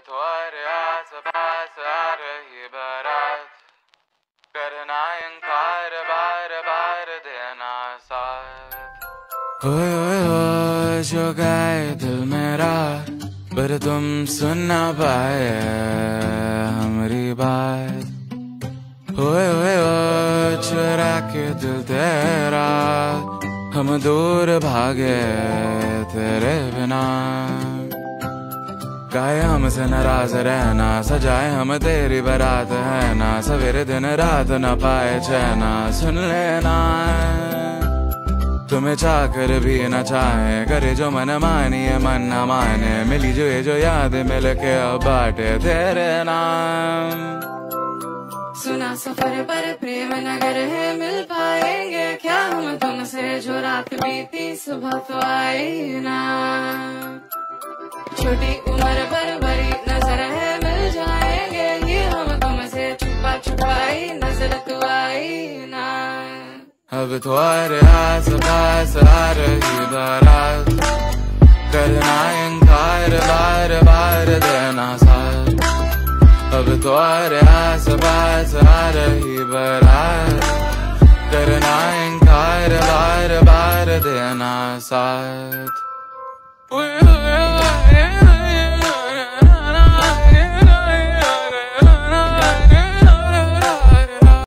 بتورقات ابحاث عليه برات करना इंकार बार बार देना साथ ओए ओए ओए जो गए दिल मेरा पर तुम सुन ना पाए हमारी बात ओए ओए ओए चुरा के दिल तेरा हम दूर भागे तेरे बिना काहे हमसे नाराज रहना सजाए हम तेरी बारात है ना सवेरे दिन रात न पाए चैना सुन लेना तुम्हें चाहकर भी न चाहे करे जो मन मानी है मन न माने मिली जो ये जो याद मिल के अब बाटे तेरे नाम सुना सफर पर प्रेम नगर है मिल पाएंगे क्या हम तुमसे जो रात बीती सुबह तो आई ना छोटी उम्र पर बड़ी नजर है मिल जाएंगे ये हम तुमसे छुपा छुपाई नजर तो आई ना अब तुम्हारे आस पास आ रही बारात करना इंकार बार बार देना साथ अब तुम्हारे आस पास आ रही बारात करना इंकार बार बार देना साथ